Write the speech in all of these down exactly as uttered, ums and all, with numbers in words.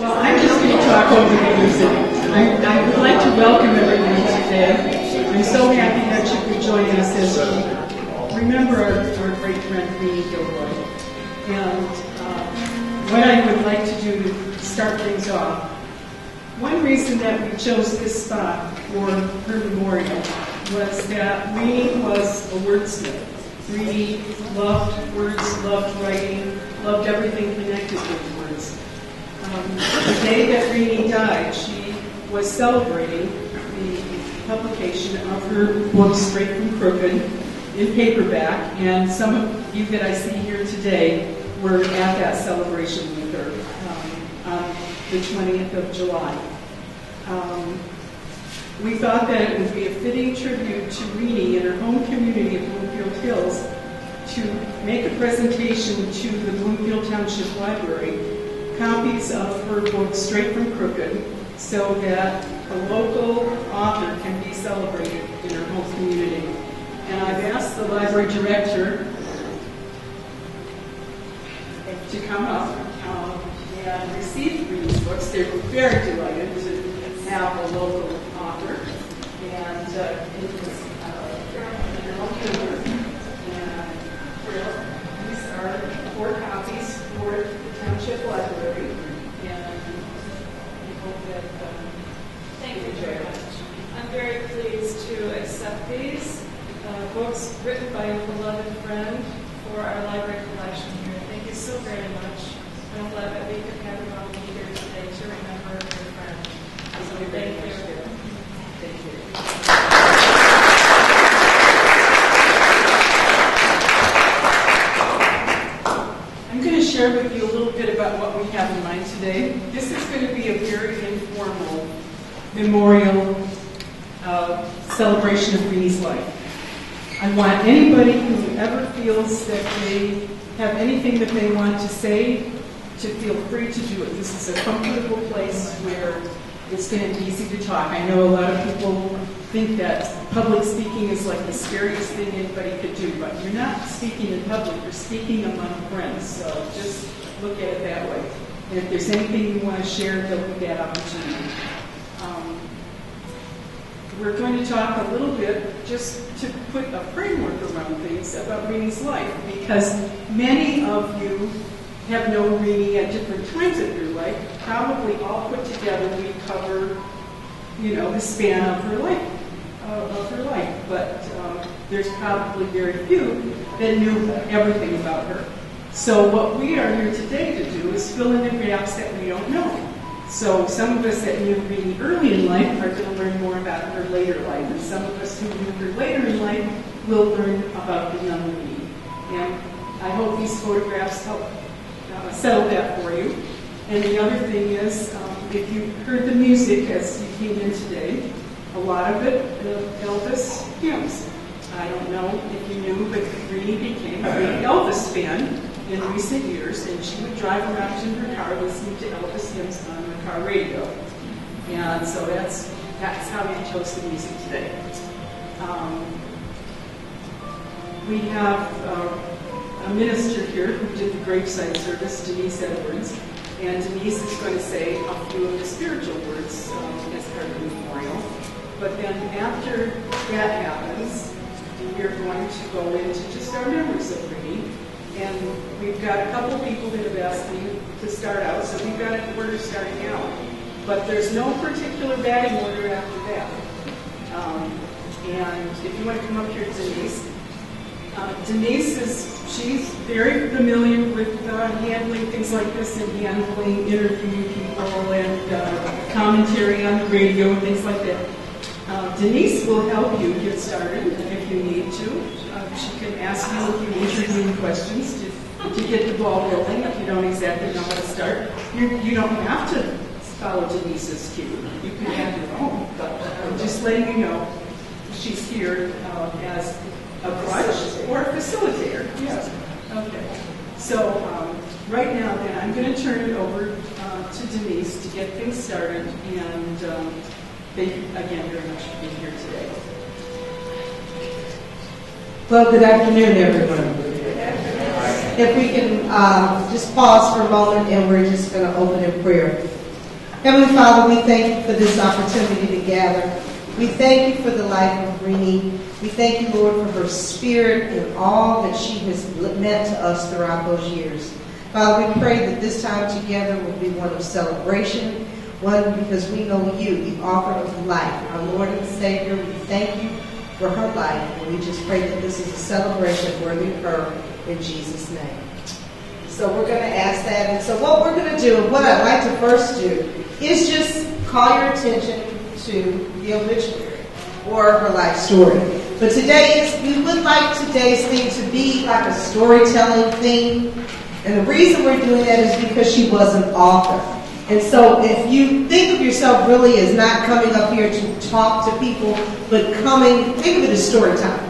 Well, I'm just going to talk over the music. I, I would like to welcome everyone today. I'm so happy that you could join us as we remember our, our great friend, Meadie Gilroy. And uh, what I would like to do to start things off, one reason that we chose this spot for her memorial was that Renee was a wordsmith. Renee loved words, loved writing, loved everything connected with words. Um, the day that Renee died, she was celebrating the publication of her book, Straight From Crooked, in paperback, and some of you that I see here today were at that celebration with her um, on the twentieth of July. Um, We thought that it would be a fitting tribute to Renee and her home community of Bloomfield Hills to make a presentation to the Bloomfield Township Library, copies of her book, Straight From Crooked, so that a local author can be celebrated in her home community. And I've asked the library director to come up um, and receive Renee's books. They're very delighted to have a local and uh, it was uh, all humor. And these are four copies for the Township Library, and we hope that um, thank you very much. I'm very pleased to accept these uh, books written by a beloved friend for our library collection here. Thank you so very much. I'm glad that we could have you all here today to remember your friend. So thank you. I'm going to share with you a little bit about what we have in mind today. This is going to be a very informal memorial uh, celebration of Renee's life. I want anybody who ever feels that they have anything that they want to say to feel free to do it. This is a comfortable place where it's going to be easy to talk. I know a lot of people think that public speaking is like the scariest thing anybody could do, but you're not speaking in public, you're speaking among friends, so just look at it that way. And if there's anything you want to share, there'll be that opportunity. Um, we're going to talk a little bit, just to put a framework around things, about Renee's life, because many of you have known Renee at different times of your life. Probably all put together, we cover, you know, the span of her life, uh, of her life. But um, there's probably very few that knew everything about her. So what we are here today to do is fill in the gaps that we don't know. So some of us that knew Renee early in life are going to learn more about her later life, and some of us who knew her later in life will learn about the young Renee. And I hope these photographs help Uh, settle that for you. And the other thing is, um, if you heard the music as you came in today, a lot of it, uh, Elvis hymns. I don't know if you knew, but Renee became a big Elvis fan in recent years, and she would drive around in her car listening to Elvis hymns on the car radio. And so that's that's how we chose the music today. Um, we have. Uh, a minister here who did the gravesite service, Denise Edwards, and Denise is going to say a few of the spiritual words um, as part of the memorial. But then after that happens, we're going to go into just our memories of Renee, and we've got a couple people that have asked me to start out, so we've got an order starting out. But there's no particular batting order after that. Um, and if you want to come up here, Denise. Uh, Denise is, she's very familiar with uh, handling things like this and handling interviewing people and uh, commentary on the radio and things like that. Uh, Denise will help you get started if you need to. Uh, she can ask you a few interviewing questions to, to get the ball rolling if you don't exactly know how to start. You, you don't have to follow Denise's cue. You can have your own, but I'm just letting you know she's here uh, as a crutch or a facilitator. Yes. Okay. So um, right now, then, I'm going to turn it over uh, to Denise to get things started. And um, thank you again very much for being here today. Well, good afternoon, everyone. Good afternoon. If we can uh, just pause for a moment, and we're just going to open in prayer. Heavenly Father, we thank you for this opportunity to gather. We thank you for the life of Renee. We thank you, Lord, for her spirit and all that she has meant to us throughout those years. Father, we pray that this time together will be one of celebration, one because we know you, the author of life, our Lord and Savior. We thank you for her life, and we just pray that this is a celebration worthy of her in Jesus' name. So we're going to ask that. And so what we're going to do, and what I'd like to first do, is just call your attention to the obituary or her life story. But today, is we would like today's theme to be like a storytelling theme. And the reason we're doing that is because she was an author. And so if you think of yourself really as not coming up here to talk to people, but coming, think of it as story time.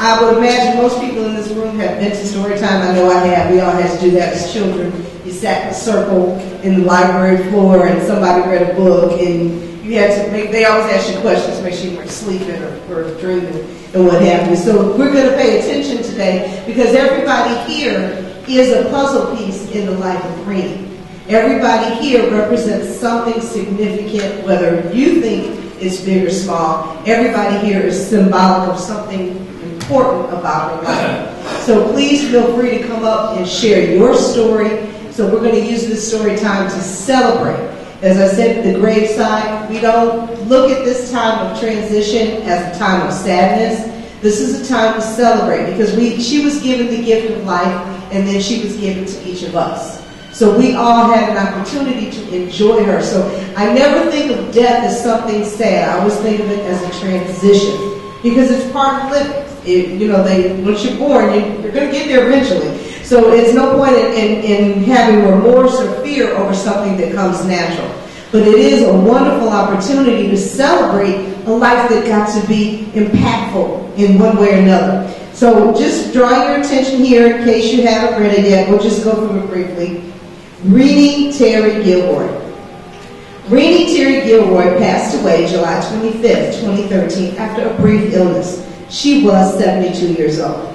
I would imagine most people in this room have been to story time. I know I have. We all had to do that as children. You sat in a circle in the library floor and somebody read a book and you had to make, they always ask you questions to make sure you weren't sleeping or, or dreaming and what have you. So we're going to pay attention today because everybody here is a puzzle piece in the life of Renee. Everybody here represents something significant, whether you think it's big or small. Everybody here is symbolic of something important about her life. So please feel free to come up and share your story. So we're going to use this story time to celebrate. As I said at the graveside, we don't look at this time of transition as a time of sadness. This is a time to celebrate because we, she was given the gift of life and then she was given to each of us. So we all had an opportunity to enjoy her. So I never think of death as something sad. I always think of it as a transition because it's part of living. It, you know, they, once you're born, you, you're going to get there eventually. So it's no point in, in, in having remorse or fear over something that comes natural. But it is a wonderful opportunity to celebrate a life that got to be impactful in one way or another. So just drawing your attention here, in case you haven't read it yet, we'll just go through it briefly. Renee Terry Gilroy. Renee Terry Gilroy passed away July twenty-fifth, twenty thirteen, after a brief illness. She was seventy-two years old.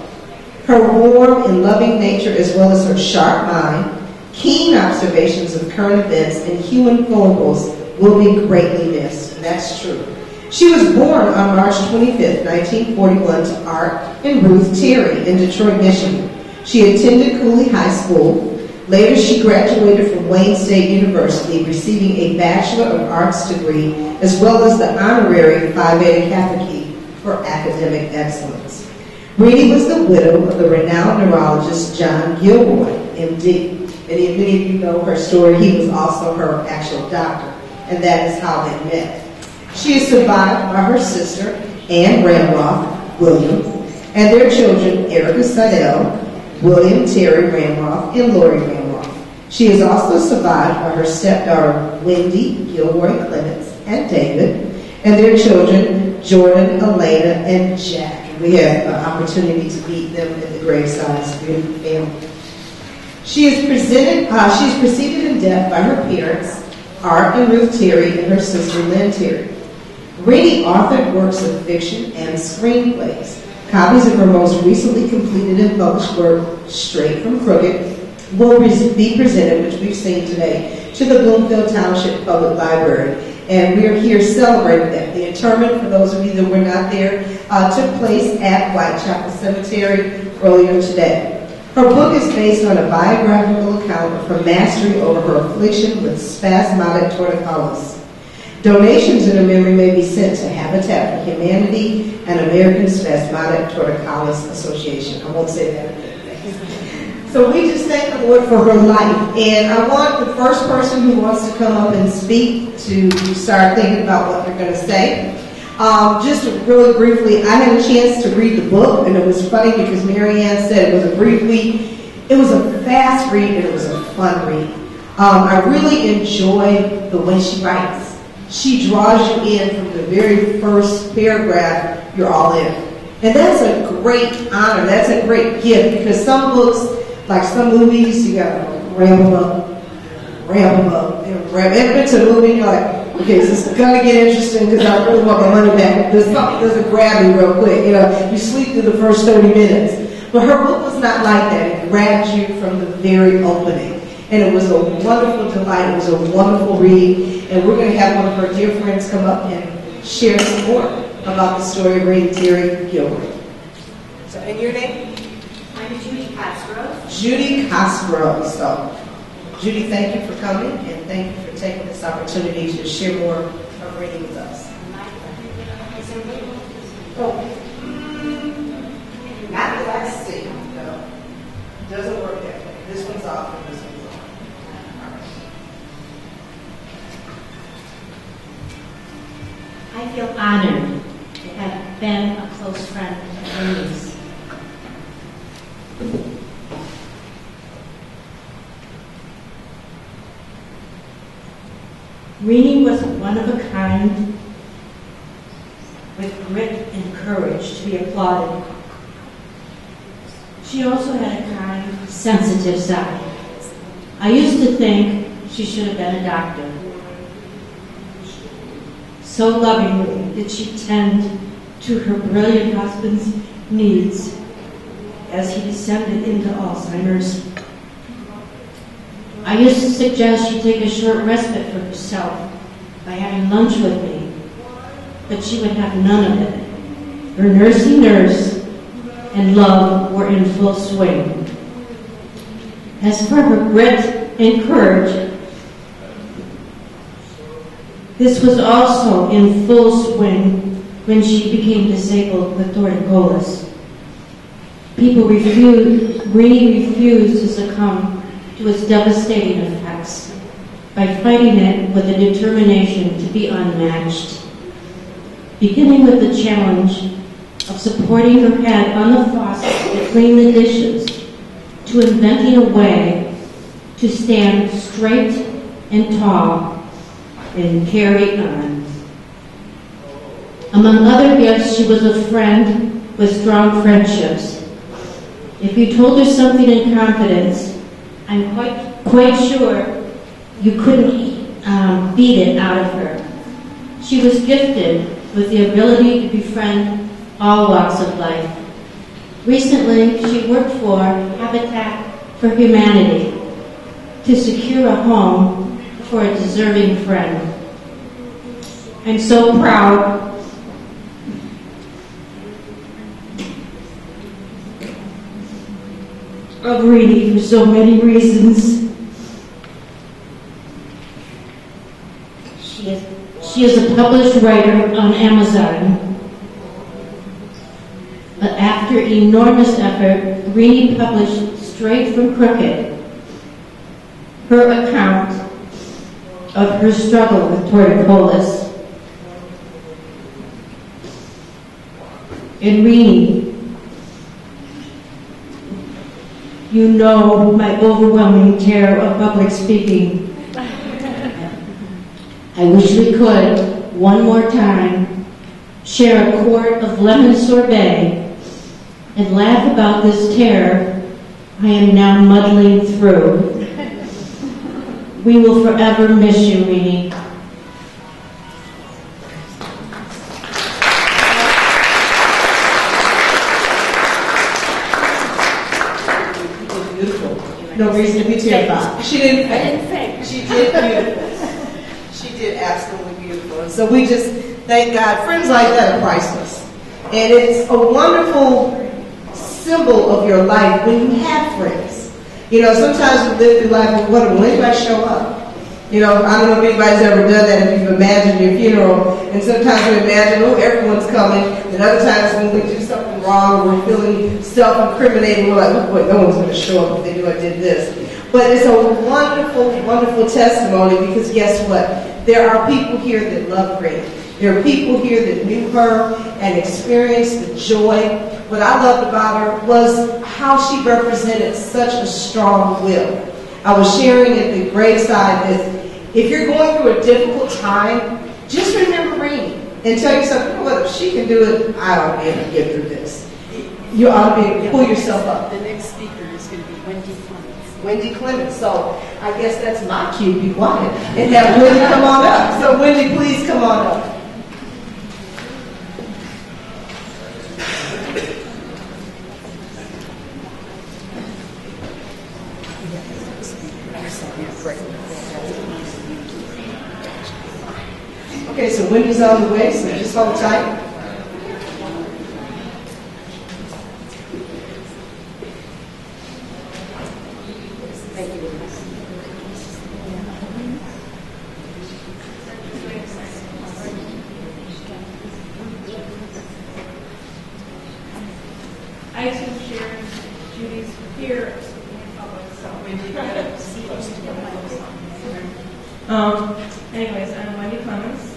Her warm and loving nature, as well as her sharp mind, keen observations of current events and human foibles, will be greatly missed. And that's true. She was born on March twenty-fifth, nineteen forty-one, to Art and Ruth Terry in Detroit, Michigan. She attended Cooley High School. Later, she graduated from Wayne State University, receiving a Bachelor of Arts degree, as well as the honorary Phi Beta Kappa for academic excellence. Renee was the widow of the renowned neurologist John Gilroy, M D. And if many of you know her story, he was also her actual doctor, and that is how they met. She is survived by her sister, Ann Ramroth, William, and their children, Erica Seidel, William Terry Ramroth, and Laurie Ramroth. She is also survived by her stepdaughter, Wendy Gilroy Clements, and David, and their children, Jourdan, Alaina, and Jac. We had an opportunity to meet them at the graveside. It's a beautiful family. She is presented, uh, she's preceded in death by her parents, Art and Ruth Terry, and her sister, Lynn Terry. Renee authored works of fiction and screenplays. Copies of her most recently completed and published work, Straight From Crooked, will be presented, which we've seen today, to the Bloomfield Township Public Library. And we're here celebrating that. The interment, for those of you that were not there, uh, took place at White Chapel Cemetery earlier today. Her book is based on a biographical account of her mastery over her affliction with spasmodic torticollis. Donations in her memory may be sent to Habitat for Humanity and American Spasmodic Torticollis Association. I won't say that again. So we just thank the Lord for her life. And I want the first person who wants to come up and speak to start thinking about what they're going to say. Um, just really briefly, I had a chance to read the book, and it was funny because Marianne said it was a brief read. It was a fast read, and it was a fun read. Um, I really enjoy the way she writes. She draws you in from the very first paragraph, you're all in. And that's a great honor. That's a great gift because some books, like some movies, you gotta ramble them up, ramble them up, and ramble. If it's a movie, you're like, okay, this is gonna get interesting because I really want my money back. This something doesn't grab you real quick, you know. You sleep through the first thirty minutes, but her book was not like that. It grabbed you from the very opening, and it was a wonderful delight. It was a wonderful read, and we're going to have one of her dear friends come up and share some more about the story of Renee Terry Gilroy. So, and your name? I'm Judy Casbro. Judy Cosborough. So, Judy, thank you for coming, and thank you for taking this opportunity to share more of Renee with us. Oh. Not that I see, no. It doesn't work that way. This one's off and this one's on. All right. I feel honored to have been a close friend of Renee's. Renee was one of a kind, with grit and courage to be applauded. She also had a kind, sensitive side. I used to think she should have been a doctor. So lovingly did she tend to her brilliant husband's needs as he descended into Alzheimer's. I used to suggest she take a short respite for herself by having lunch with me, but she would have none of it. Her nursing nurse and love were in full swing. As for her grit and courage, this was also in full swing when she became disabled with torticollis. People refused, Renee refused to succumb to its devastating effects by fighting it with a determination to be unmatched. Beginning with the challenge of supporting her head on the faucet to clean the dishes, to inventing a way to stand straight and tall and carry on. Among other gifts, she was a friend with strong friendships. If you told her something in confidence, I'm quite, quite sure you couldn't um, beat it out of her. She was gifted with the ability to befriend all walks of life. Recently, she worked for Habitat for Humanity to secure a home for a deserving friend. I'm so proud of Renee for so many reasons. She is, she is a published writer on Amazon. But after enormous effort, Renee published Straight From Crooked, her account of her struggle with torticollis. And Renee, you know my overwhelming terror of public speaking. I wish we could, one more time, share a quart of lemon sorbet and laugh about this terror I am now muddling through. We will forever miss you, Renee. Beautiful. No reason to be terrified. She didn't faint. She did beautiful. She did absolutely beautiful. So we just thank God. Friends like that are priceless. And it's a wonderful symbol of your life when you have friends. You know, sometimes we live through life with what, when do I show up? You know, I don't know if anybody's ever done that, if you've imagined your funeral, and sometimes we imagine, oh, everyone's coming, and other times when we do something wrong, we're feeling self-incriminating, we're like, oh boy, no one's going to show up if they knew I did this. But it's a wonderful, wonderful testimony, because guess what? There are people here that love Renee. There are people here that knew her and experienced the joy. What I loved about her was how she represented such a strong will. I was sharing at the graveside that if you're going through a difficult time, just remember Renee and tell yourself, you know what, if she can do it, I ought to be able to get through this. You ought to be able to pull yourself up. The next speaker is going to be Wendy Clements. Wendy Clements, so I guess that's my cue, be quiet, and have Wendy come on up. So Wendy, please come on up. Okay, so Wendy's on the way, so just hold tight. Thank you. I too share Judy's fear of speaking in public, so Wendy got see Um. Anyways, I'm Wendy Clements.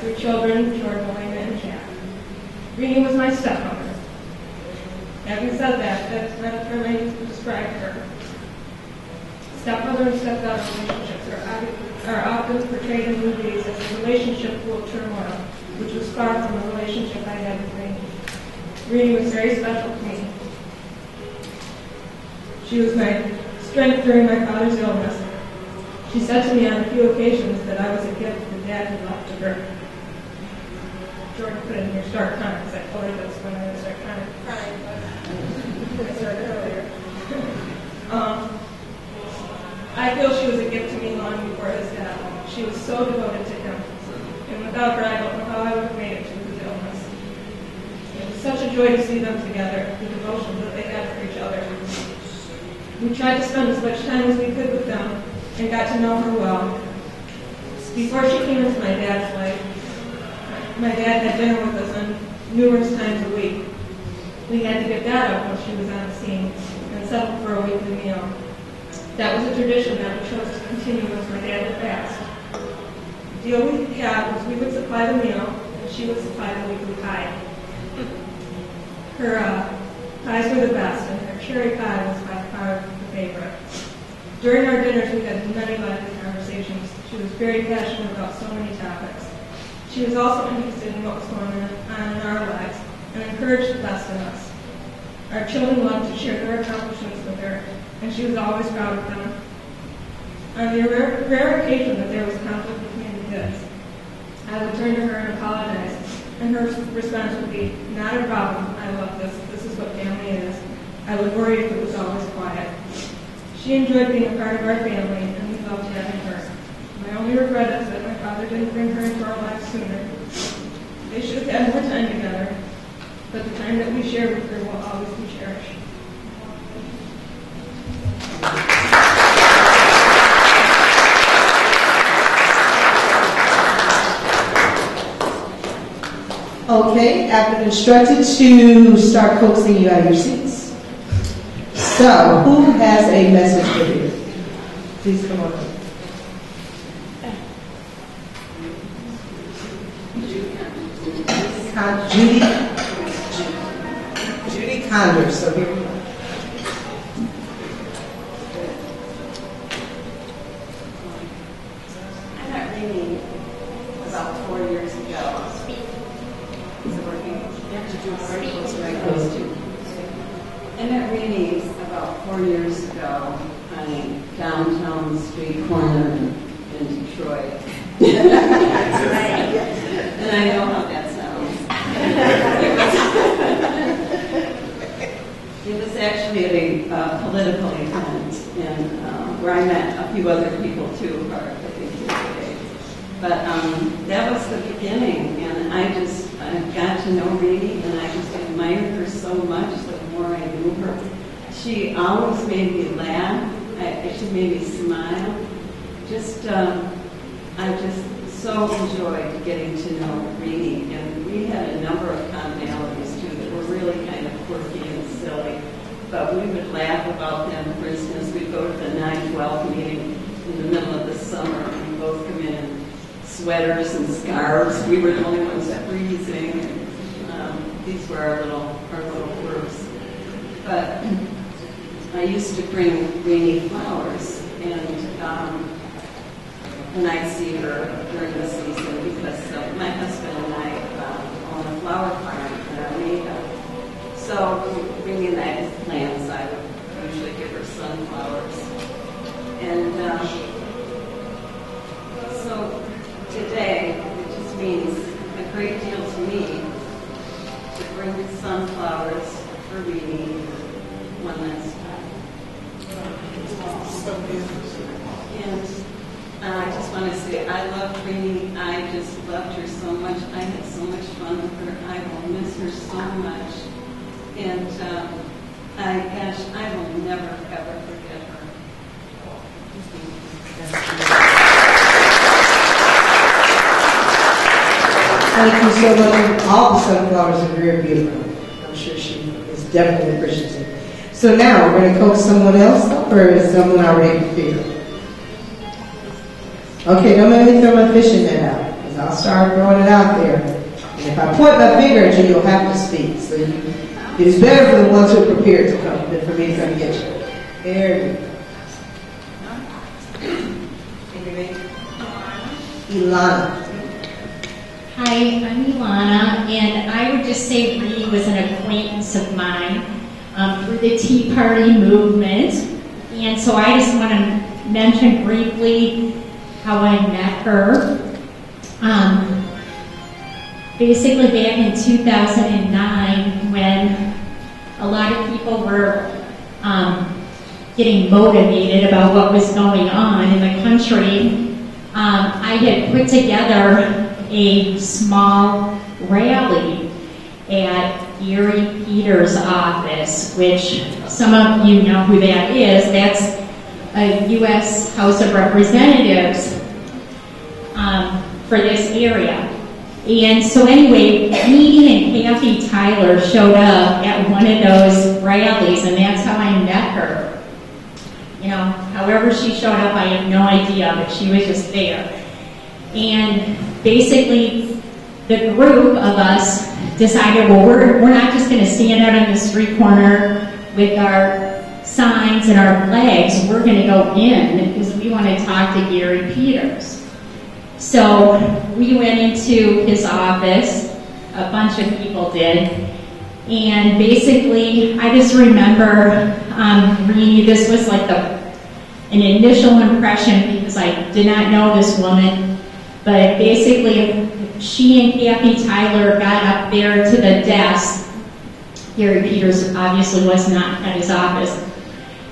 Three children, Jourdan, Alaina, and Jac. Renee was my stepmother. Having said that, that's not a term I use to describe her. Stepmother and stepdaughter relationships are, are often portrayed in movies as a relationship full of turmoil, which was far from the relationship I had with Renee. Renee was very special to me. She was my strength during my father's illness. She said to me on a few occasions that I was a gift that Dad had left to her. Jourdan put in here stark comments. I told her that's when I was start kind of crying, but I started earlier. um, I feel she was a gift to me long before his death. She was so devoted to him, and without her, I don't know how I would have made it through his illness. It was such a joy to see them together, the devotion that they had for each other. We tried to spend as much time as we could with them, and got to know her well. Before she came into my dad's life, my dad had dinner with us on numerous times a week. We had to get that up when she was on the scene and settle for a weekly meal. That was a tradition that we chose to continue as my dad had passed. The deal we had was we would supply the meal and she would supply the weekly pie. Her uh, pies were the best, and her cherry pie was by far the favorite. During our dinners, we had many lively conversations. She was very passionate about so many topics. She was also interested in what was going on in our lives and encouraged the best in us. Our children loved to share their accomplishments with her, and she was always proud of them. On the rare, rare occasion that there was conflict between the kids, I would turn to her and apologize, and her response would be, "Not a problem, I love this, this is what family is." I would worry if it was always quiet. She enjoyed being a part of our family, and we loved having her. My only regret is that my father didn't bring her into our lives sooner. They should have had more time together, but the time that we share with her will always be cherished. Okay, I've been instructed to start coaxing you out of your seats. So, who has a message for you? Please come on up. Uh, Judy, Judy Conder, so here we go. I met Renee about four years ago. Is it working? You have to do commercials right close to. I met Renee about four years ago on a downtown street corner in Detroit. And I know how that it was actually at a uh, political event, and uh, where I met a few other people too, who are living here today. But um, that was the beginning, and I just I got to know Renee, and I just admired her so much. The more I knew her, she always made me laugh. I, she made me smile. Just uh, I just so enjoyed getting to know Renee, and we had a number of commonalities too that were really kind of quirky and silly, but we would laugh about them. For instance, we'd go to the nine twelve meeting in the middle of the summer, and we both come in in sweaters and scarves. We were the only ones freezing, and um, these were our little our little quirks. But I used to bring Renee flowers, and um, when I see her during the season, because uh, my husband and I uh, own a flower farm in Alaina. So bringing that plants, I would usually give her sunflowers. And uh, so today, it just means a great deal to me to bring sunflowers for Renee one last time. And Uh, I just want to say I loved Renee. I just loved her so much. I had so much fun with her. I will miss her so much. And um, I, gosh, I will never, ever forget her. Thank you so much. All the sunflowers are very beautiful. I'm sure she is definitely appreciative. So now we're going to call someone else up, or is someone already prepared? Okay, don't make me throw my fish in that out, because I'll start throwing it out there. And if I point my finger at you, you'll have to speak. So you, it's better for the ones who are prepared to come than for me to come get you. There you go. Ilana. Hi, I'm Ilana, and I would just say Bree was an acquaintance of mine um, through the Tea Party movement. And so I just want to mention briefly how I met her. Um, basically back in two thousand nine, when a lot of people were um, getting motivated about what was going on in the country, um, I had put together a small rally at Gary Peters' office, which some of you know who that is. That's a U S House of Representatives um, for this area. And so anyway, Meadie and Kathy Tyler showed up at one of those rallies, and that's how I met her. You know, however she showed up, I have no idea, but she was just there. And basically, the group of us decided, well, we're, we're not just gonna stand out on the street corner with our signs and our flags, we're going to go in because we want to talk to Gary Peters. So we went into his office, a bunch of people did, and basically I just remember um, Renee, this was like the an initial impression because I did not know this woman, but basically she and Kathy Tyler got up there to the desk. Gary Peters obviously was not at his office,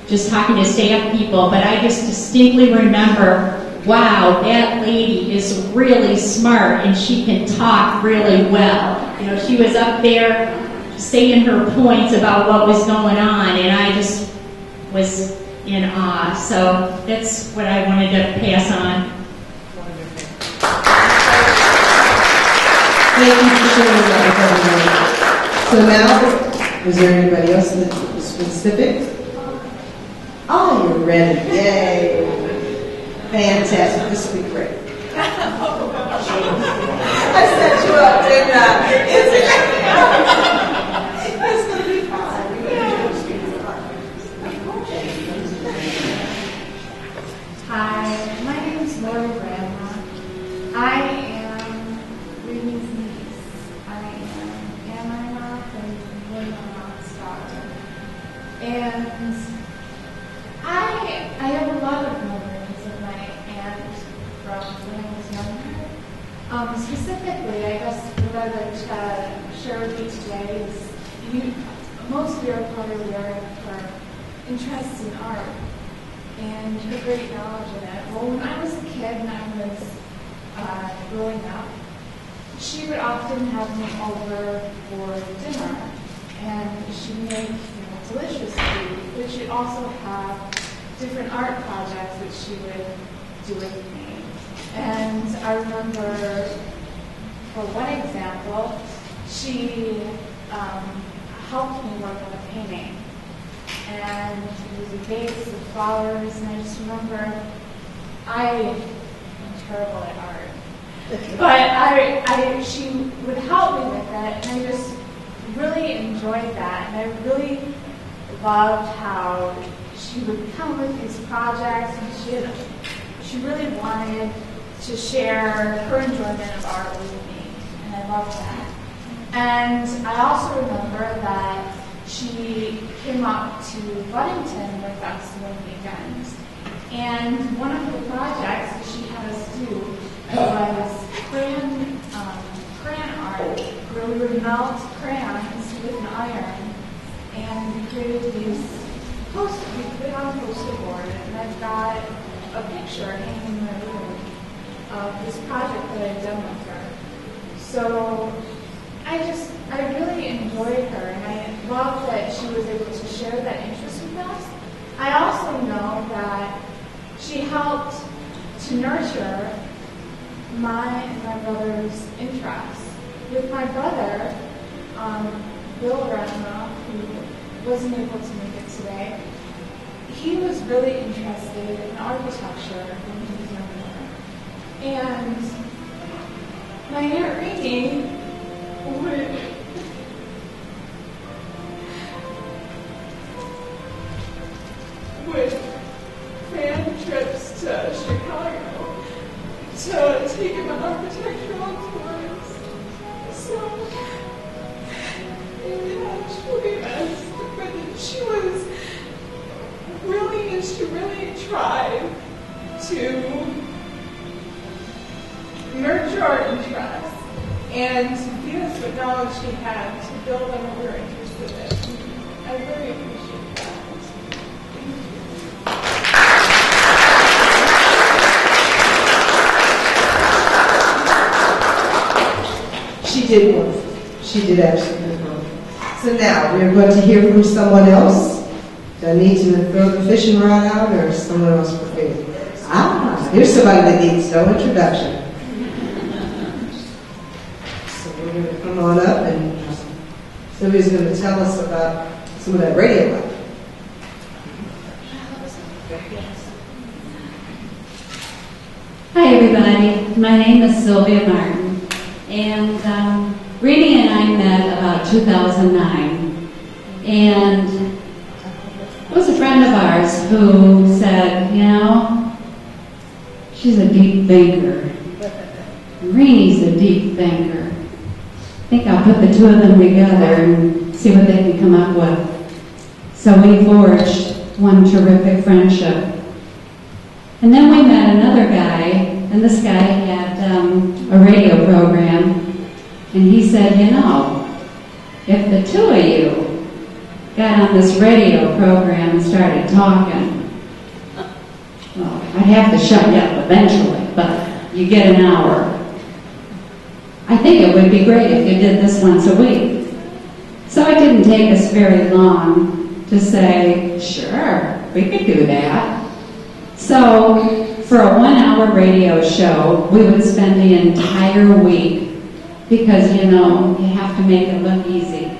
just talking to staff people, but I just distinctly remember, wow, that lady is really smart and she can talk really well. You know, she was up there saying her points about what was going on, and I just was in awe. So that's what I wanted to pass on. Wonderful. So now, is there anybody else in the specific? Oh, you're ready. Yay. Fantastic. This will be great. I set you up, didn't I? It's going to be fun. Hi, my name is Laurie Ramroth. I am Renee's niece. I am Ann Ramroth and William Ramroth's daughter. And I, I have a lot of memories of my aunt from when I was younger. Um, specifically, I guess what I would uh, share with you today is you, most of you are probably aware of her interest in art and her great knowledge in it. Well, when I was a kid and I was uh, growing up, she would often have me over for dinner, and she made, you know, delicious food, but she'd also have different art projects that she would do with me. And I remember, for one example, she um, helped me work on a painting. And it was a vase with flowers, and I just remember, I am terrible at art. But I, I, she would help me with it, and I just really enjoyed that. And I really loved how she would come with these projects, and she had, she really wanted to share her enjoyment of art with me, and I loved that. And I also remember that she came up to Buddington with us one weekend, and one of the projects that she had us do was crayon, um, crayon art, where we would melt crayons with an iron, and we created these post, we put it on a poster board, and I've got a picture hanging in my room of this project that I've done with her. So I just, I really enjoyed her, and I love that she was able to share that interest with us. I also know that she helped to nurture my and my brother's interests. With my brother, um, Bill Ramroth, who wasn't able to make it today, he was really interested in architecture when he was younger. And my Aunt Renee would would plan trips to Chicago to take him on architectural tours. So in touch with us, but she was really, she really tried to nurture our interests and to give us what knowledge she had to build on what we were interested in. I really appreciate that. Thank you. She did wonderful. She did absolutely wonderful. So now we're going to hear from someone else. Do I need to throw the fishing rod out or is someone else prepared? Ah, here's somebody that needs no introduction. Come on up, and somebody's going to tell us about some of that radio life. Hi, everybody. My name is Sylvia Martin, and um, Renee and I met about two thousand nine, and it was a friend of ours who said, you know, she's a deep thinker. Renee's a deep thinker. I think I'll put the two of them together and see what they can come up with. So we forged one terrific friendship. And then we met another guy, and this guy had um, a radio program, and he said, you know, if the two of you got on this radio program and started talking, well, I'd have to shut you up eventually, but you get an hour. I think it would be great if you did this once a week. So it didn't take us very long to say, sure, we could do that. So for a one-hour radio show, we would spend the entire week because, you know, you have to make it look easy.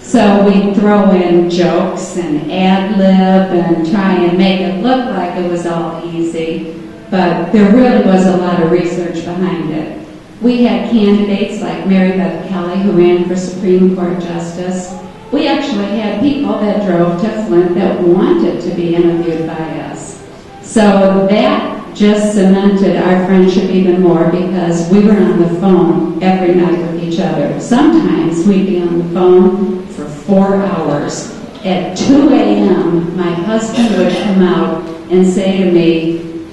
So we'd throw in jokes and ad-lib and try and make it look like it was all easy, but there really was a lot of research behind it. We had candidates like Mary Beth Kelly, who ran for Supreme Court Justice. We actually had people that drove to Flint that wanted to be interviewed by us. So that just cemented our friendship even more because we were on the phone every night with each other. Sometimes we'd be on the phone for four hours. At two A M, my husband would come out and say to me,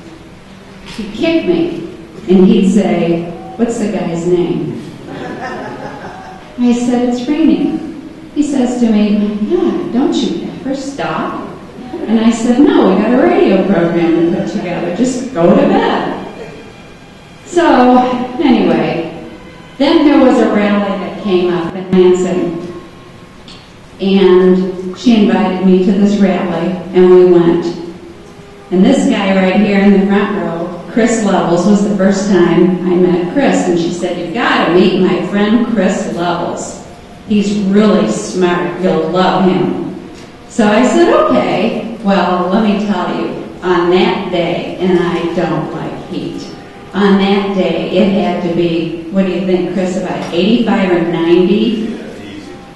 he kicked me, and he'd say, what's the guy's name? I said, it's raining. He says to me, yeah, don't you ever stop? And I said, no, we got a radio program to put together. Just go to bed. So anyway, then there was a rally that came up in Lansing. And she invited me to this rally, and we went. And this guy right here in the front row, Chris Lovells, was the first time I met Chris, and she said, you've got to meet my friend Chris Lovells. He's really smart. You'll love him. So I said, okay, well, let me tell you, on that day, and I don't like heat, on that day, it had to be, what do you think, Chris, about eighty-five or ninety?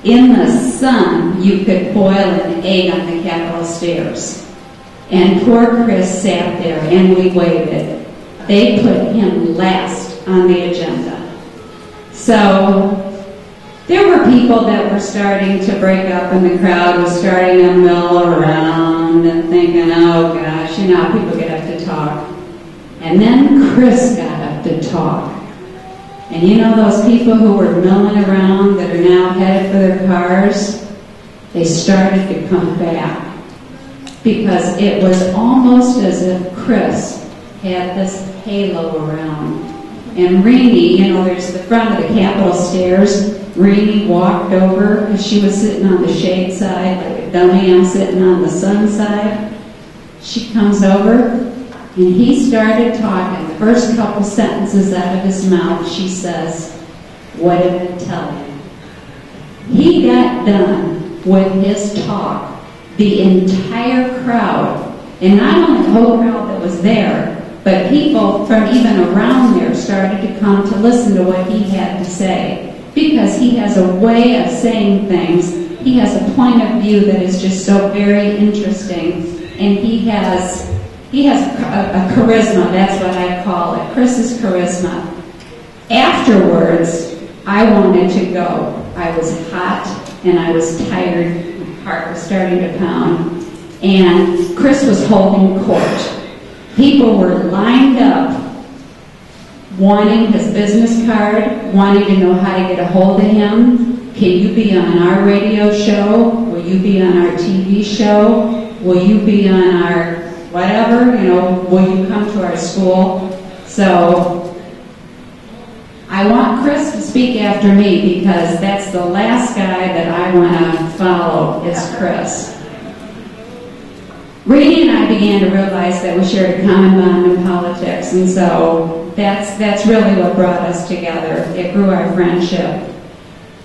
In the sun, you could boil an egg on the Capitol stairs. And poor Chris sat there, and we waited. They put him last on the agenda. So there were people that were starting to break up, and the crowd was starting to mill around and thinking, oh gosh, you know, people get up to talk. And then Chris got up to talk. And you know those people who were milling around that are now headed for their cars? They started to come back because it was almost as if Chris had this halo around. And Renee, you know, there's the front of the Capitol stairs. Renee walked over because she was sitting on the shade side, like a dummy, I'm sitting on the sun side. She comes over and he started talking. The first couple sentences out of his mouth, she says, "What did it tell you?" He got done with his talk. The entire crowd, and not only the whole crowd that was there, but people from even around there started to come to listen to what he had to say, because he has a way of saying things. He has a point of view that is just so very interesting. And he has, he has a, a charisma, that's what I call it, Chris's charisma. Afterwards, I wanted to go. I was hot and I was tired, my heart was starting to pound, and Chris was holding court. People were lined up, wanting his business card, wanting to know how to get a hold of him. Can you be on our radio show? Will you be on our T V show? Will you be on our whatever, you know, will you come to our school? So I want Chris to speak after me, because that's the last guy that I want to follow is Chris. Renee and I began to realize that we shared a common bond in politics, and so that's, that's really what brought us together. It grew our friendship.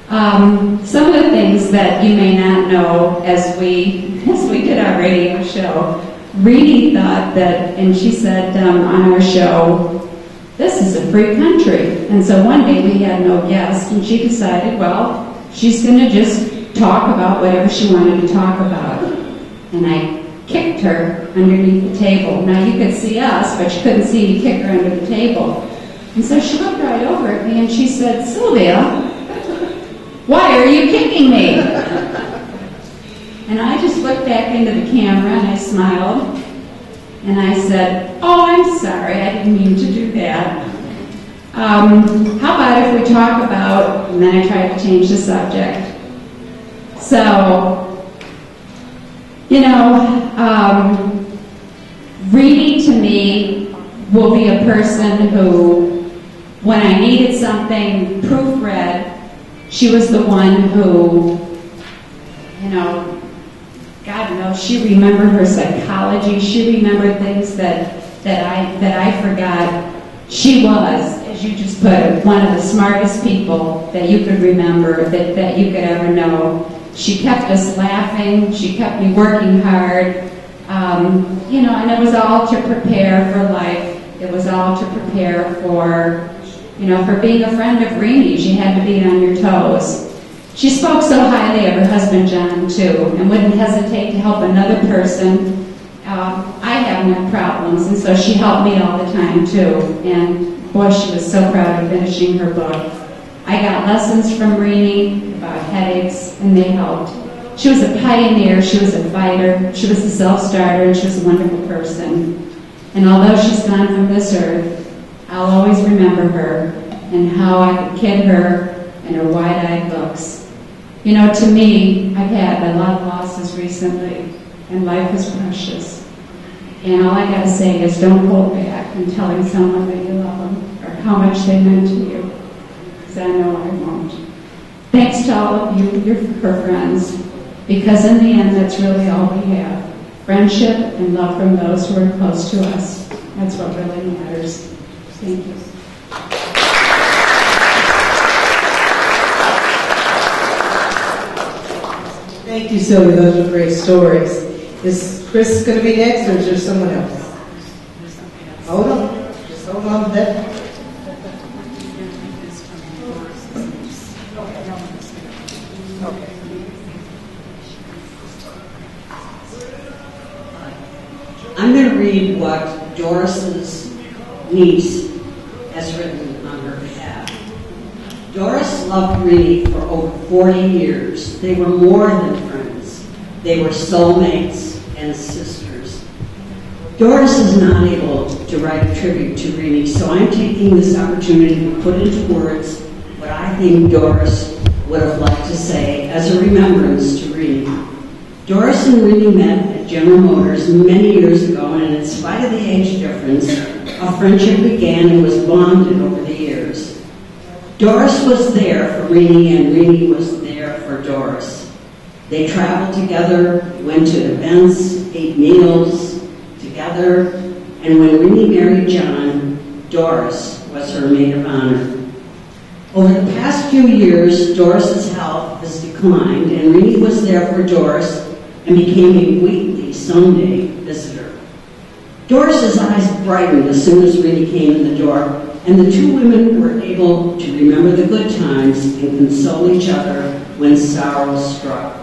Um, some of the things that you may not know, as we as we did our radio show, Renee thought that, and she said um, on our show, this is a free country. And so one day we had no guest, and she decided, well, she's going to just talk about whatever she wanted to talk about. And I kicked her underneath the table. Now you could see us, but you couldn't see me kick her under the table. And so she looked right over at me and she said, "Sylvia, why are you kicking me?" And I just looked back into the camera and I smiled and I said, "Oh, I'm sorry, I didn't mean to do that. Um, how about if we talk about," and then I tried to change the subject. So, you know, um, Renee to me will be a person who, when I needed something proofread, she was the one who, you know, God knows, she remembered her psychology. She remembered things that, that, I, that I forgot. She was, as you just put it, one of the smartest people that you could remember, that, that you could ever know. She kept us laughing. She kept me working hard. Um, you know, and it was all to prepare for life. It was all to prepare for, you know, for being a friend of Renee. She had to be on your toes. She spoke so highly of her husband, John, too, and wouldn't hesitate to help another person. Uh, I have my problems, and so she helped me all the time, too. And, boy, she was so proud of finishing her book. I got lessons from Renee about headaches, and they helped. She was a pioneer. She was a fighter. She was a self-starter, and she was a wonderful person. And although she's gone from this earth, I'll always remember her and how I could kid her and her wide-eyed looks. You know, to me, I've had a lot of losses recently, and life is precious. And all I gotta say is don't hold back in telling someone that you love them or how much they meant to you, because I know I won't. Thanks to all of you, you're her friends, because in the end, that's really all we have. Friendship and love from those who are close to us. That's what really matters. Thank you. Thank you, Sylvia. Those are great stories. Is Chris going to be next, or is there someone else? Hold on. Just hold on to that. Okay. I'm going to read what Doris's niece has written on her behalf. Doris loved Renee for over forty years. They were more than friends. They were soulmates and sisters. Doris is not able to write a tribute to Renee, so I'm taking this opportunity to put into words what I think Doris would have liked to say as a remembrance to Renee. Doris and Renee met at General Motors many years ago, and in spite of the age difference, Our friendship began and was bonded over the years. Doris was there for Renee, and Renee was there for Doris. They traveled together, went to events, ate meals together, and when Renee married John, Doris was her maid of honor. Over the past few years, Doris's health has declined, and Renee was there for Doris and became a weekly Sunday visitor. Doris's eyes brightened as soon as Renee came in the door, and the two women were able to remember the good times and console each other when sorrow struck.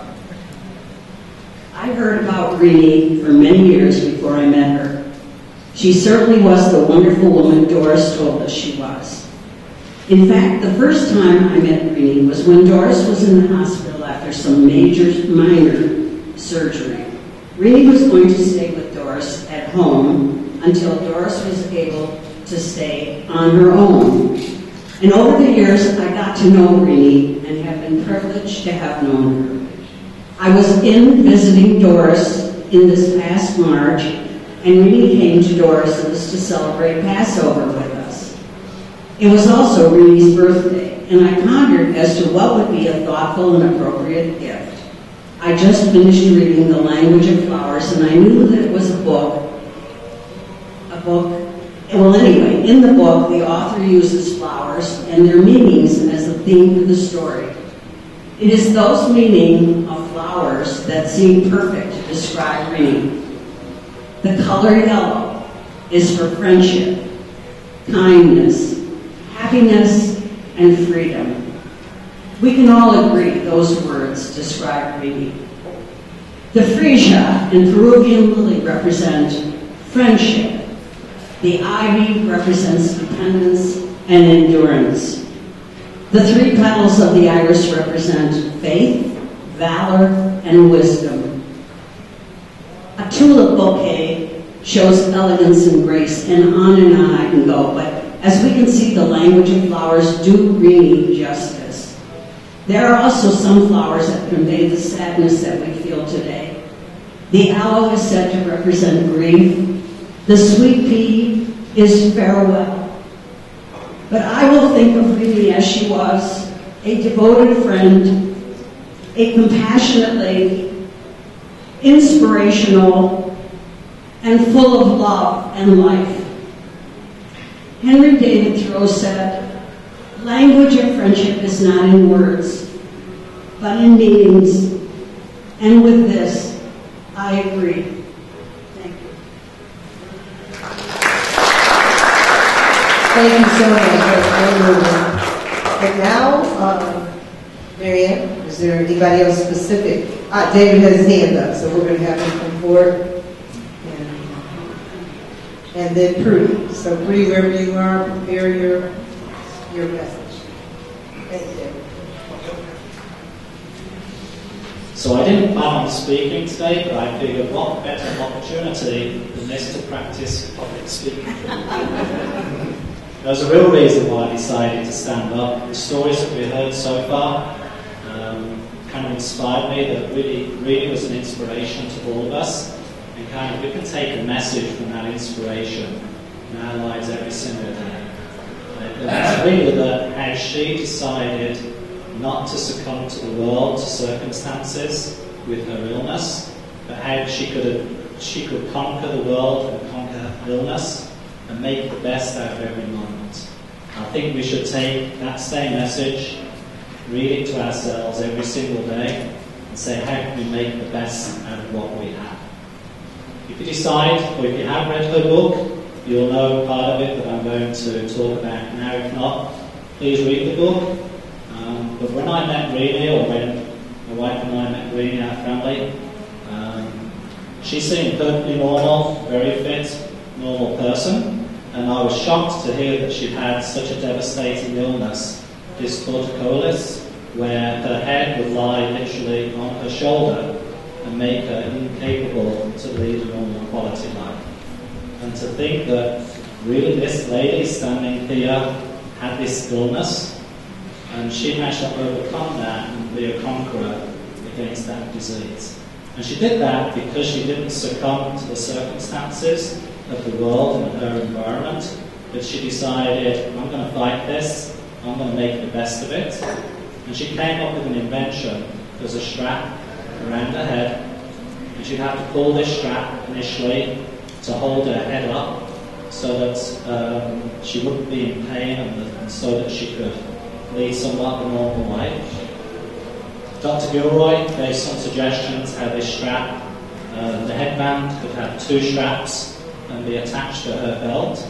I heard about Renee for many years before I met her. She certainly was the wonderful woman Doris told us she was. In fact, the first time I met Renee was when Doris was in the hospital after some major, minor surgery. Renee was going to stay with Doris at home until Doris was able to stay on her own. And over the years, I got to know Renee and have been privileged to have known her. I was in visiting Doris in this past March, and Renee came to Doris's to celebrate Passover with us. It was also Renee's birthday, and I pondered as to what would be a thoughtful and appropriate gift. I just finished reading The Language of Flowers, and I knew that it was a book, a book Well, anyway, in the book, the author uses flowers and their meanings as a theme for the story. It is those meanings of flowers that seem perfect to describe Renee. The color yellow is for friendship, kindness, happiness, and freedom. We can all agree those words describe Renee. The freesia and Peruvian lily represent friendship. The ivy represents dependence and endurance. The three petals of the iris represent faith, valor, and wisdom. A tulip bouquet shows elegance and grace, and on and on I can go, but as we can see, the language of flowers do Renee justice. There are also some flowers that convey the sadness that we feel today. The aloe is said to represent grief. The sweet pea is farewell. But I will think of Renee as she was, a devoted friend, a compassionate lady, inspirational, and full of love and life. Henry David Thoreau said, "Language of friendship is not in words, but in meanings." And with this, I agree. Thank you so much. And now, um, Marianne, is there anybody else specific? Ah, David has his hand up, so we're going to have him come forward. And, and then Prudy. So Prudy, wherever you are, prepare your, your message. Thank you, David. So I didn't plan on speaking today, but I figured what better opportunity than this to practice public speaking. There's a real reason why I decided to stand up. The stories that we heard so far um, kind of inspired me. That really, really was an inspiration to all of us. And kind of, we can take a message from that inspiration in our lives every single day. And that's really that how she decided not to succumb to the world, to circumstances with her illness, but how she could, she could conquer the world and conquer her illness, and make the best out of every moment. I think we should take that same message, read it to ourselves every single day, and say, how can we make the best out of what we have? If you decide, or if you have read her book, you'll know part of it that I'm going to talk about now. If not, please read the book. Um, but when I met Renee, or when my wife and I met Renee, our family, um, she seemed perfectly normal, very fit, normal person, and I was shocked to hear that she'd had such a devastating illness, this torticollis, where her head would lie literally on her shoulder and make her incapable to lead a normal quality life. And to think that really this lady standing here had this illness, and she managed to overcome that and be a conqueror against that disease. And she did that because she didn't succumb to the circumstances, of the world and of her environment, but she decided, I'm going to fight this, I'm going to make the best of it. And she came up with an invention. There was a strap around her head, and she'd have to pull this strap initially to hold her head up so that um, she wouldn't be in pain, and, and so that she could lead somewhat a normal life. Doctor Gilroy gave some suggestions how this strap, uh, the headband, could have two straps and be attached to her belt.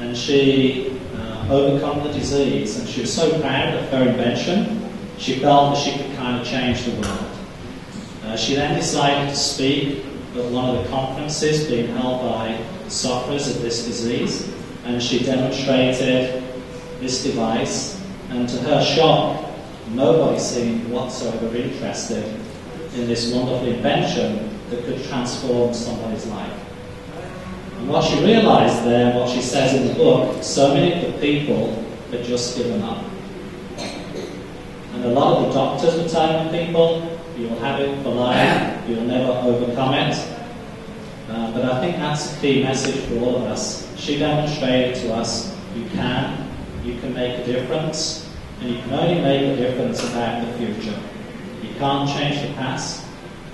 And she uh, overcome the disease, and she was so proud of her invention, she felt that she could kind of change the world. Uh, she then decided to speak at one of the conferences being held by sufferers of this disease, and she demonstrated this device, and to her shock, nobody seemed whatsoever interested in this wonderful invention that could transform somebody's life. And what she realized there, what she says in the book, so many of the people had just given up. And a lot of the doctors were telling people, you'll have it for life, you'll never overcome it. Uh, but I think that's a key message for all of us. She demonstrated to us, you can, you can make a difference. And you can only make a difference about the future. You can't change the past,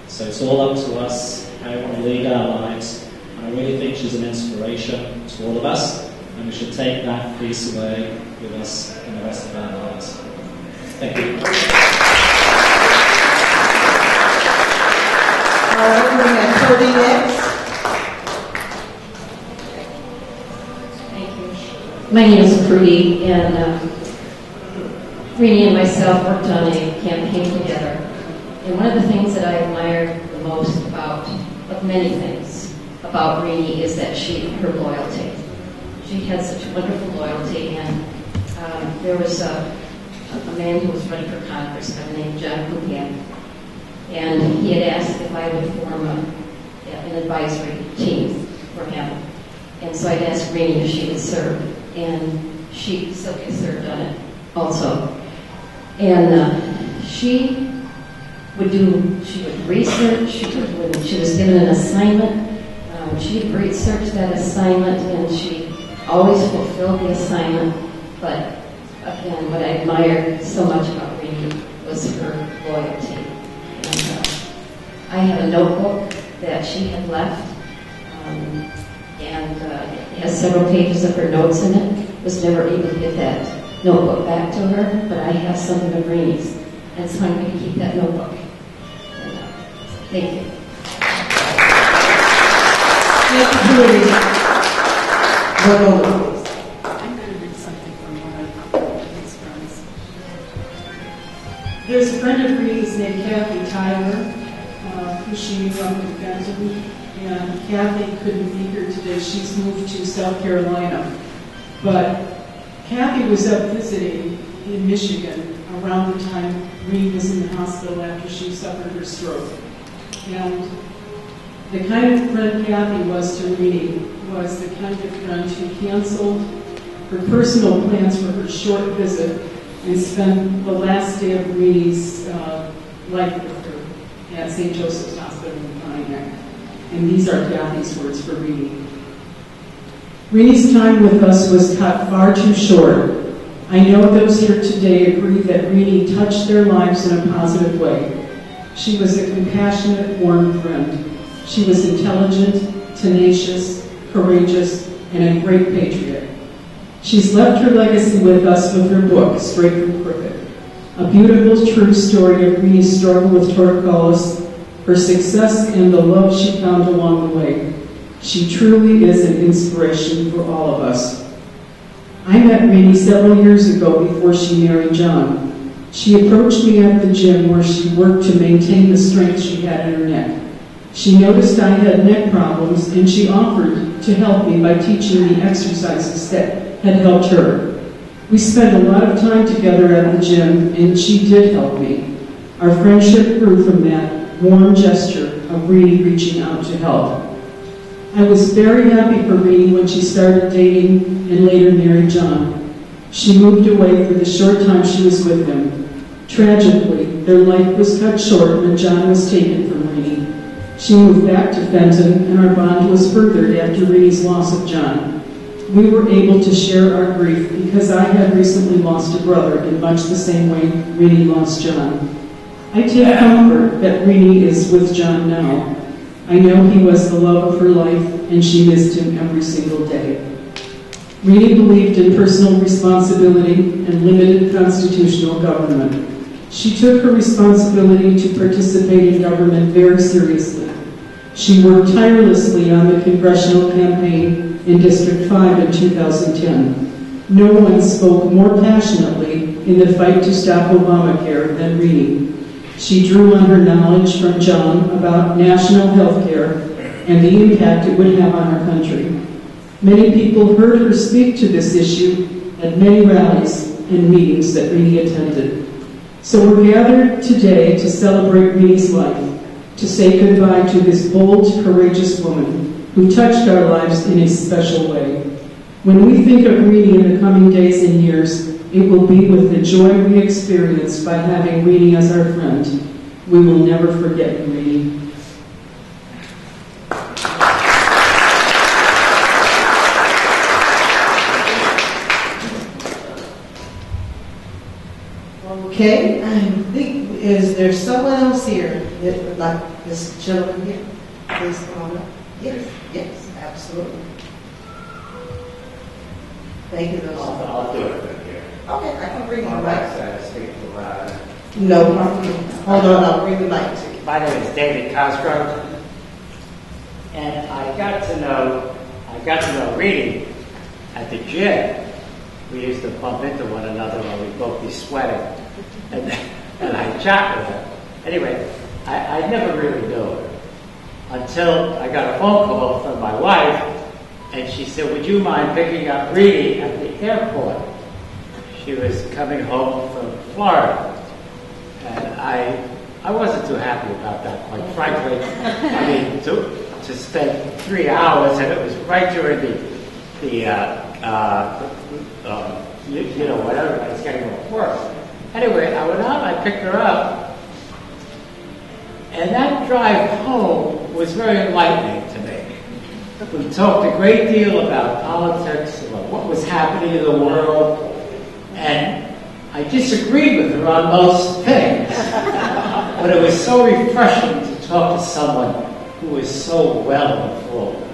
so it's all up to us how we want to lead our lives. And I really think she's an inspiration to all of us, and we should take that piece away with us in the rest of our lives. Thank you. All right, we're going to Prudy next. Thank you. My name is Prudy, and um, Renee and myself worked on a campaign together, and one of the things that I admired the most about, of many things, about Renee is that she, her loyalty. She had such wonderful loyalty, and um, there was a, a man who was running for Congress by the name of John Gilroy, and he had asked if I would form a, an advisory team for him, and so I'd asked Renee if she would serve, and she silky served on it also. And uh, she would do, she would research, she, would, she was given an assignment, um, she researched that assignment, and she always fulfilled the assignment. But again, what I admired so much about Renee was her loyalty. And, uh, I had a notebook that she had left, um, and uh, it has several pages of her notes in it. I was never able to get that notebook back to her, but I have some of the Renee's, and so I'm going to keep that notebook. Thank you. I'm going to read something from one of his friends. There's a friend of Renee's named Kathy Tyler, uh, who she knew up in Fenton, and Kathy couldn't be here today. She's moved to South Carolina, but Kathy was up visiting in Michigan around the time Renee was in the hospital after she suffered her stroke. And the kind of friend Kathy was to Renee was the kind of friend who canceled her personal plans for her short visit and spent the last day of Renee's uh, life with her at Saint Joseph's Hospital in Pine Neck. And these are Kathy's words for Renee. Renee's time with us was cut far too short. I know those here today agree that Renee touched their lives in a positive way. She was a compassionate, warm friend. She was intelligent, tenacious, courageous, and a great patriot. She's left her legacy with us with her book, Straight From Crooked, a beautiful, true story of Renee's struggle with torticollis, her success, and the love she found along the way. She truly is an inspiration for all of us. I met Renee several years ago before she married John. She approached me at the gym where she worked to maintain the strength she had in her neck. She noticed I had neck problems, and she offered to help me by teaching me exercises that had helped her. We spent a lot of time together at the gym, and she did help me. Our friendship grew from that warm gesture of Renee reaching out to help. I was very happy for Renee when she started dating and later married John. She moved away for the short time she was with him. Tragically, their life was cut short when John was taken from Renee. She moved back to Fenton, and our bond was furthered after Renee's loss of John. We were able to share our grief because I had recently lost a brother in much the same way Renee lost John. I take comfort that Renee is with John now. I know he was the love of her life, and she missed him every single day. Renee believed in personal responsibility and limited constitutional government. She took her responsibility to participate in government very seriously. She worked tirelessly on the congressional campaign in District five in two thousand ten. No one spoke more passionately in the fight to stop Obamacare than Renee. She drew on her knowledge from John about national health care and the impact it would have on our country. Many people heard her speak to this issue at many rallies and meetings that Renee attended. So we're gathered today to celebrate Renee's life, to say goodbye to this bold, courageous woman who touched our lives in a special way. When we think of Renee in the coming days and years, it will be with the joy we experienced by having Renee as our friend. We will never forget Renee. Okay, I think, is there someone else here that would like this gentleman here? Please come on up. Yes, yes, absolutely. Thank you, the Lord. I'll do it right here. Okay, I can bring my mic. No problem. Hold on, I'll bring the mic to you. My name is David Cosborough, and I got to know, I got to know Renee at the gym. We used to bump into one another when we'd both be sweating, and, and I chat with her. Anyway, I, I never really knew her until I got a phone call from my wife, and she said, would you mind picking up Renee at the airport? She was coming home from Florida, and I I wasn't too happy about that, quite frankly. I mean, to, to spend three hours, and it was right during the, the uh, uh, Um, you, you know, when everybody's getting off work. Anyway, I went out, I picked her up, and that drive home was very enlightening to me. We talked a great deal about politics, about what was happening in the world, and I disagreed with her on most things, but it was so refreshing to talk to someone who was so well informed.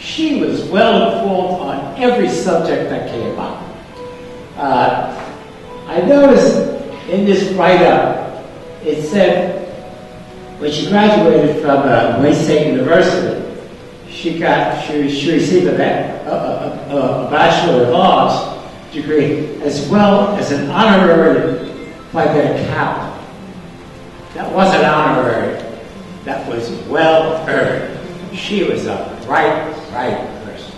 She was well informed on every subject that came up. Uh, I noticed in this write-up, it said when she graduated from uh, Wayne State University, she got she, she received a, a, a, a Bachelor of Arts degree as well as an honorary Phi Beta Kappa. That wasn't honorary. That was well earned. She was a right, right person.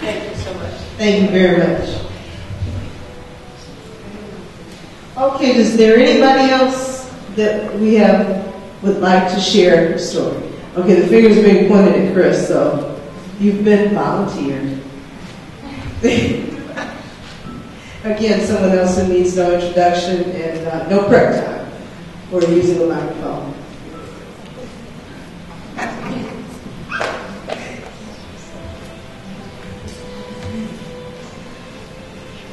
Thank you so much. Thank you very much. Okay, is there anybody else that we have would like to share a story? Okay, the finger's being pointed at Chris, so you've been volunteered. Again, someone else who needs no introduction and uh, no prep time for using a microphone.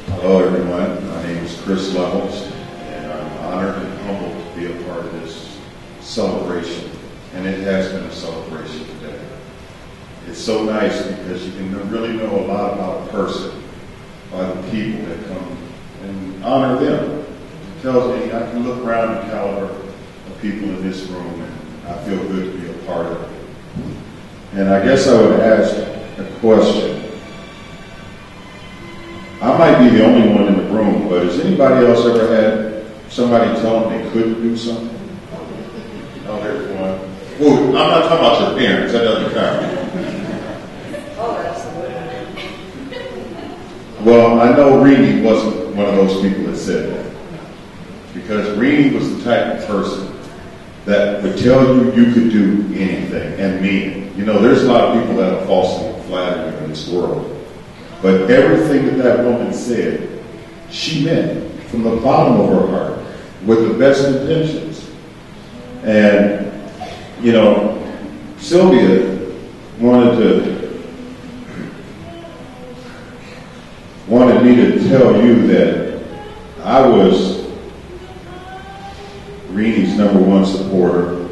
Hello, everyone. My name is Chris Lovells, and I'm honored and humbled to be a part of this celebration. And it has been a celebration today. It's so nice because you can really know a lot about a person by the people that come and honor them. It tells me I can look around the caliber of people in this room, and I feel good to be a part of it. And I guess I would ask a question. I might be the only one in the room, but has anybody else ever had somebody tell them they couldn't do something? Oh, there's one. Ooh, I'm not talking about your parents, that doesn't count. Well, I know Renee wasn't one of those people that said that, because Renee was the type of person that would tell you you could do anything and mean it. You know, there's a lot of people that are falsely flattering in this world, but everything that that woman said she meant from the bottom of her heart with the best intentions. And, you know, Sylvia wanted to, wanted me to tell you that I was Reenie's number one supporter,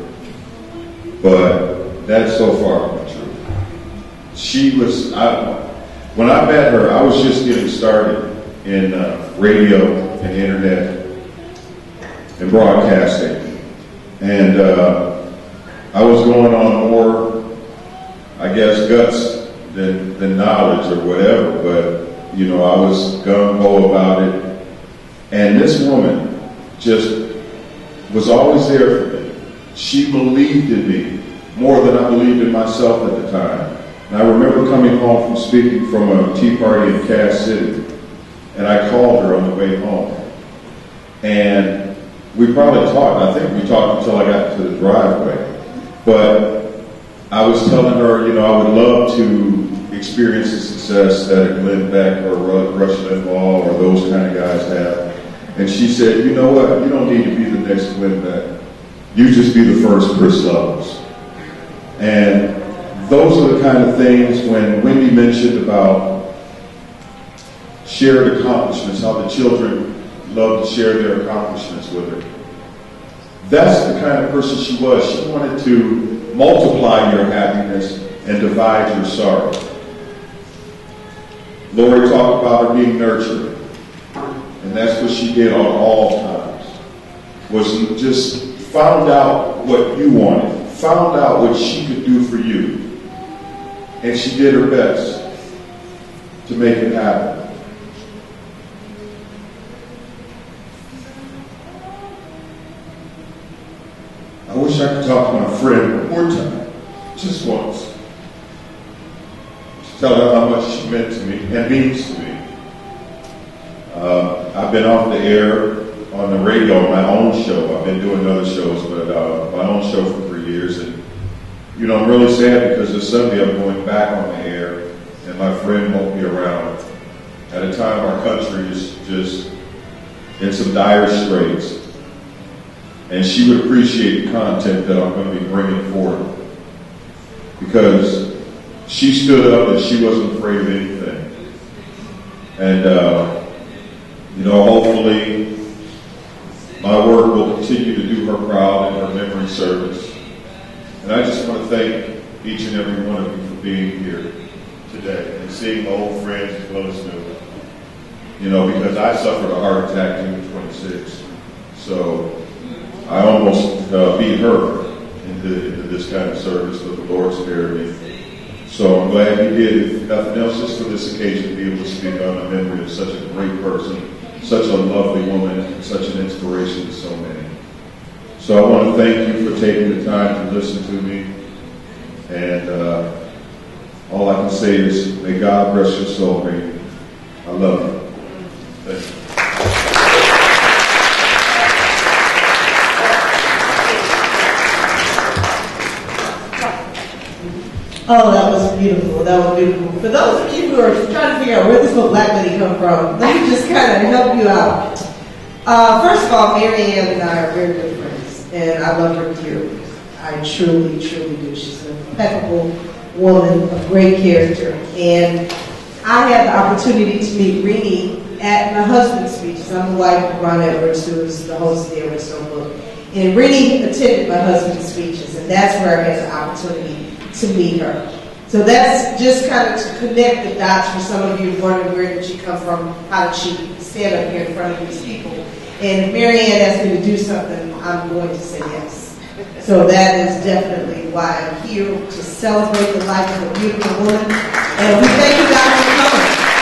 but that's so far from the truth. She was, I, when I met her, I was just getting started in uh, radio and internet and broadcasting. And uh, I was going on more, I guess, guts than, than knowledge or whatever, but, you know, I was gung-ho about it. And this woman just was always there for me. She believed in me more than I believed in myself at the time. And I remember coming home from speaking from a tea party in Cass City, and I called her on the way home. And we probably talked, I think we talked until I got to the driveway. But I was telling her, you know, I would love to experience the success that a Glenn Beck or Rush Limbaugh or those kind of guys have. And she said, you know what, you don't need to be the next Glenn Beck. You just be the first Chris Lovells. And those are the kind of things when Wendy mentioned about shared accomplishments, how the children love to share their accomplishments with her. That's the kind of person she was. She wanted to multiply your happiness and divide your sorrow. Laurie talked about her being nurtured. And that's what she did on all times, was just found out what you wanted, found out what she could do for you. And she did her best to make it happen. I wish I could talk to my friend one more time, just once, to tell her how much she meant to me and means to me. Uh, I've been off the air on the radio on my own show. I've been doing other shows, but uh, my own show for three years. And, you know, I'm really sad because this Sunday I'm going back on the air and my friend won't be around. At a time our country is just in some dire straits. And she would appreciate the content that I'm going to be bringing forth. Because she stood up and she wasn't afraid of anything. And, uh, you know, hopefully my work will continue to do her proud and her memory service. And I just want to thank each and every one of you for being here today and seeing old friends as well as new. You know, because I suffered a heart attack June twenty-sixth. So I almost uh, beat her into, into this kind of service, but the Lord spared me. So I'm glad he did, if nothing else, just for this occasion to be able to speak on the memory of such a great person, such a lovely woman, and such an inspiration to so many. So I want to thank you for taking the time to listen to me. And uh, all I can say is, may God bless your soul, baby. I love you. Thank you. Oh, that was beautiful. That was beautiful. For those of you who are trying to figure out where this little black lady come from, let me just kind of help you out. Uh, first of all, Marianne and I are very good friends, and I love her dearly. I truly, truly do. She's an impeccable woman, a great character. And I had the opportunity to meet Renee at my husband's speeches. I'm the wife of Ron Edwards, who is the host of the Edwards Notebook. And Renee attended my husband's speeches, and that's where I had the opportunity to meet her. So that's just kind of to connect the dots for some of you wondering where did she come from, how did she stand up here in front of these people. And if Marianne asked me to do something, I'm going to say yes. So that is definitely why I'm here, to celebrate the life of a beautiful woman. And we thank you guys for coming.